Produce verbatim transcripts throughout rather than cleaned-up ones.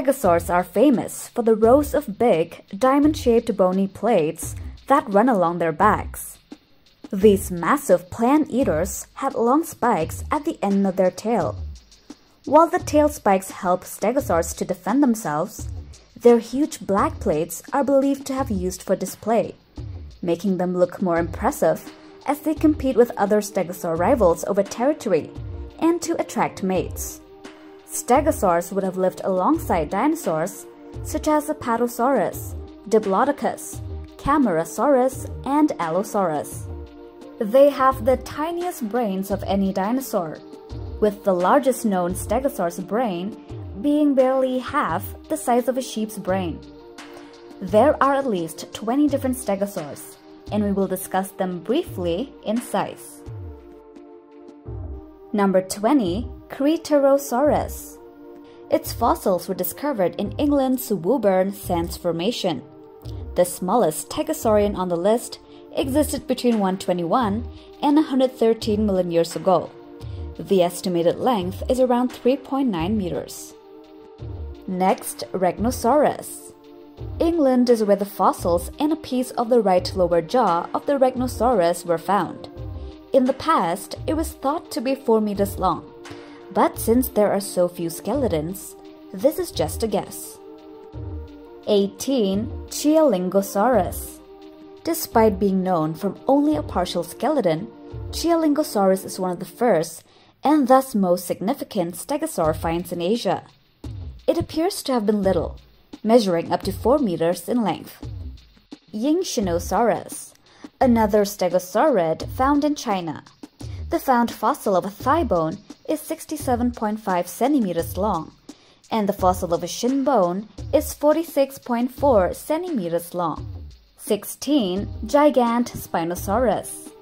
Stegosaurs are famous for the rows of big, diamond-shaped bony plates that run along their backs. These massive plant-eaters had long spikes at the end of their tail. While the tail spikes help stegosaurs to defend themselves, their huge black plates are believed to have used for display, making them look more impressive as they compete with other stegosaur rivals over territory and to attract mates. Stegosaurs would have lived alongside dinosaurs such as Apatosaurus, Diplodocus, Camarasaurus, and Allosaurus. They have the tiniest brains of any dinosaur, with the largest known stegosaur's brain being barely half the size of a sheep's brain. There are at least twenty different stegosaurs, and we will discuss them briefly in size. Number twenty. Cretarosaurus. Its fossils were discovered in England's Woburn Sands Formation. The smallest stegosaurian on the list existed between one hundred twenty-one and one hundred thirteen million years ago. The estimated length is around three point nine meters. Next, Regnosaurus. England is where the fossils and a piece of the right lower jaw of the Regnosaurus were found. In the past, it was thought to be four meters long, but since there are so few skeletons, this is just a guess. eighteen. Chialingosaurus. Despite being known from only a partial skeleton, Chialingosaurus is one of the first and thus most significant stegosaur finds in Asia. It appears to have been little, measuring up to four meters in length. Yingxinosaurus, another stegosaurid found in China. The found fossil of a thigh bone is sixty-seven point five centimeters long, and the fossil of a shin bone is forty-six point four centimeters long. sixteen. Gigantispinosaurus.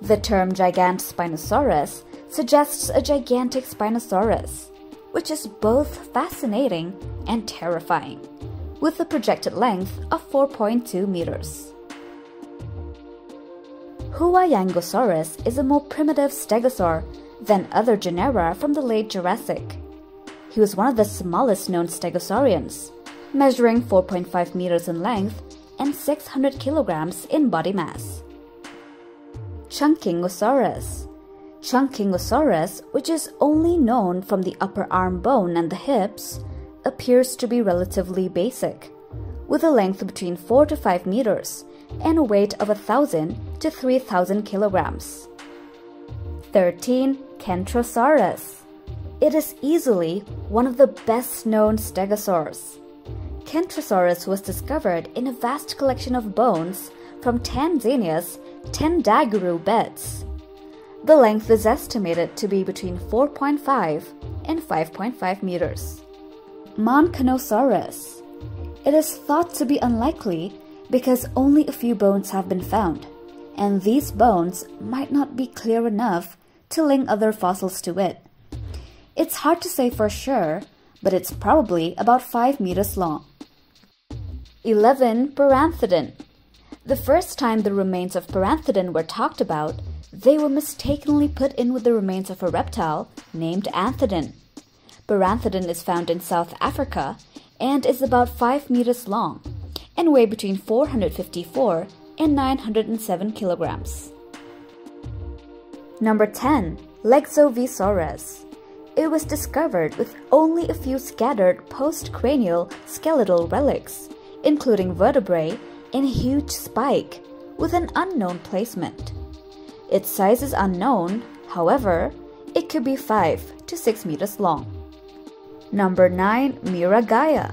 The term Gigantispinosaurus suggests a gigantic Spinosaurus, which is both fascinating and terrifying, with a projected length of four point two meters. Huayangosaurus is a more primitive stegosaur than other genera from the late Jurassic. He was one of the smallest known stegosaurians, measuring four point five meters in length and six hundred kilograms in body mass. Chungkingosaurus. Chungkingosaurus, which is only known from the upper arm bone and the hips, appears to be relatively basic, with a length between four to five meters and a weight of one thousand to three thousand kilograms. thirteen. Kentrosaurus. It is easily one of the best known stegosaurs. Kentrosaurus was discovered in a vast collection of bones from Tanzania's Tendaguru beds. The length is estimated to be between four point five and five point five meters. Monkenosaurus. It is thought to be unlikely because only a few bones have been found, and these bones might not be clear enough to link other fossils to it. It's hard to say for sure, but it's probably about five meters long. eleven. Paranthodon. The first time the remains of Paranthodon were talked about, they were mistakenly put in with the remains of a reptile named Anthodon. Paranthodon is found in South Africa and is about five meters long and weigh between four hundred fifty-four and nine hundred seven kilograms. Number ten. Lexovisaurus. It was discovered with only a few scattered postcranial skeletal relics, including vertebrae and a huge spike with an unknown placement. Its size is unknown, however, it could be five to six meters long. Number nine. Miragaia.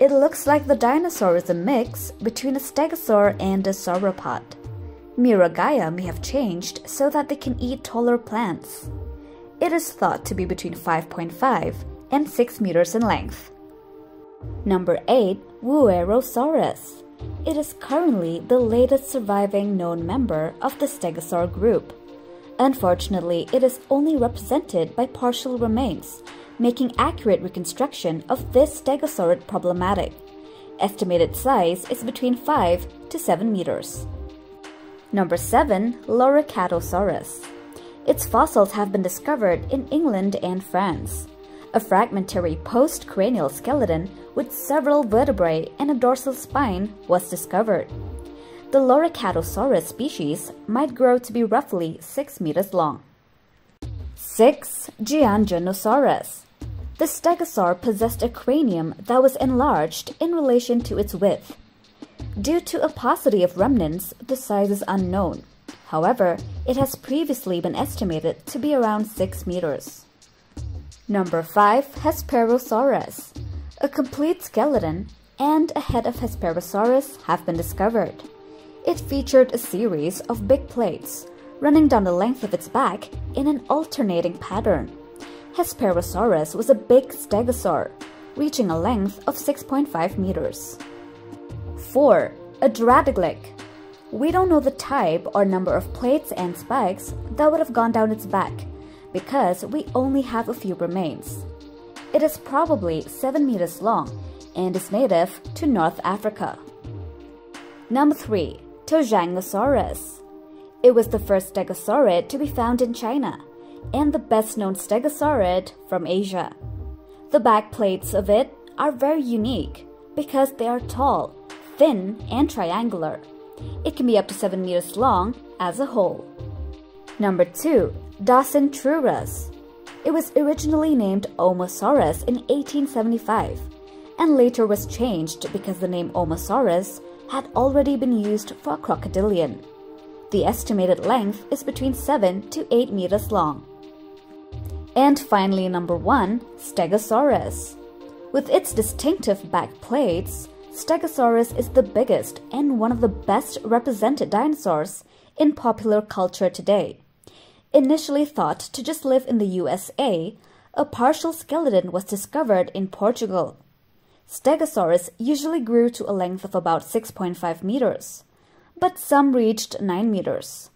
It looks like the dinosaur is a mix between a stegosaur and a sauropod. Miragaia may have changed so that they can eat taller plants. It is thought to be between five point five and six meters in length. Number eight. Wuerosaurus. It is currently the latest surviving known member of the stegosaur group. Unfortunately, it is only represented by partial remains, making accurate reconstruction of this stegosaurid problematic. Estimated size is between five to seven meters. Number seven. Loricatosaurus. Its fossils have been discovered in England and France. a fragmentary postcranial skeleton with several vertebrae and a dorsal spine was discovered. The Loricatosaurus species might grow to be roughly six meters long. six. Gianginosaurus. The stegosaur possessed a cranium that was enlarged in relation to its width. Due to a paucity of remnants, the size is unknown. However, it has previously been estimated to be around six meters. Number five. Hesperosaurus. A complete skeleton and a head of Hesperosaurus have been discovered. It featured a series of big plates running down the length of its back in an alternating pattern. Hesperosaurus was a big stegosaur, reaching a length of six point five meters. four. Adradaglyph. We don't know the type or number of plates and spikes that would have gone down its back, because we only have a few remains. It is probably seven meters long and is native to North Africa. Number three. Tendaguru. It was the first stegosaurid to be found in China, and the best-known stegosaurid from Asia. The back plates of it are very unique because they are tall, thin, and triangular. It can be up to seven meters long as a whole. Number two. Dacentrurus. It was originally named Omosaurus in eighteen seventy-five, and later was changed because the name Omosaurus had already been used for a crocodilian. The estimated length is between seven to eight meters long. And finally, number one, Stegosaurus. With its distinctive back plates, Stegosaurus is the biggest and one of the best represented dinosaurs in popular culture today. Initially thought to just live in the U S A, a partial skeleton was discovered in Portugal. Stegosaurus usually grew to a length of about six point five meters. But some reached nine meters.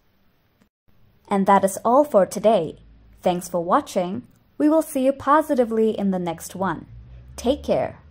And that is all for today. Thanks for watching. We will see you positively in the next one. Take care.